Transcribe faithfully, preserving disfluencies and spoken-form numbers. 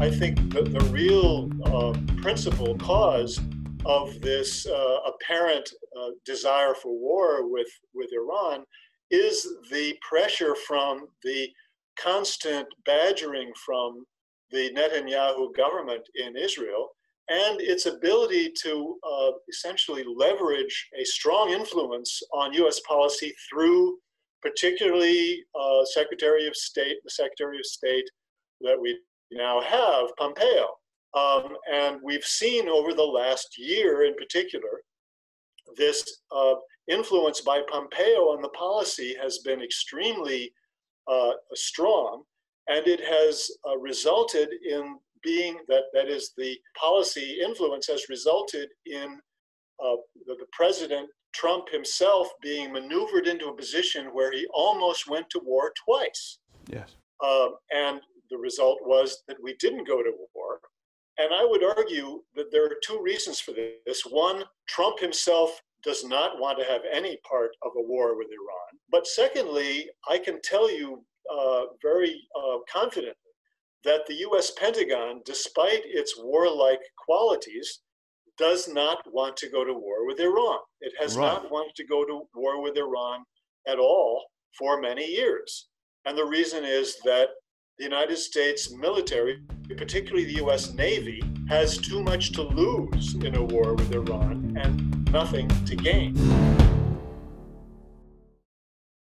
I think the, the real uh, principal cause of this uh, apparent uh, desire for war with, with Iran is the pressure from the constant badgering from the Netanyahu government in Israel and its ability to uh, essentially leverage a strong influence on U S policy through particularly uh, Secretary of State, the Secretary of State that we now have, Pompeo. Um, and we've seen over the last year in particular, this uh, influence by Pompeo on the policy has been extremely uh, strong, and it has uh, resulted in being that, that is, the policy influence has resulted in uh, the, the President Trump himself being maneuvered into a position where he almost went to war twice. Yes. Uh, and the result was that we didn't go to war. And I would argue that there are two reasons for this. One, Trump himself does not want to have any part of a war with Iran. But secondly, I can tell you uh, very uh, confidently that the U S Pentagon, despite its warlike qualities, does not want to go to war with Iran. It has right. not wanted to go to war with Iran at all for many years. And the reason is that the United States military, particularly the U S Navy, has too much to lose in a war with Iran and nothing to gain.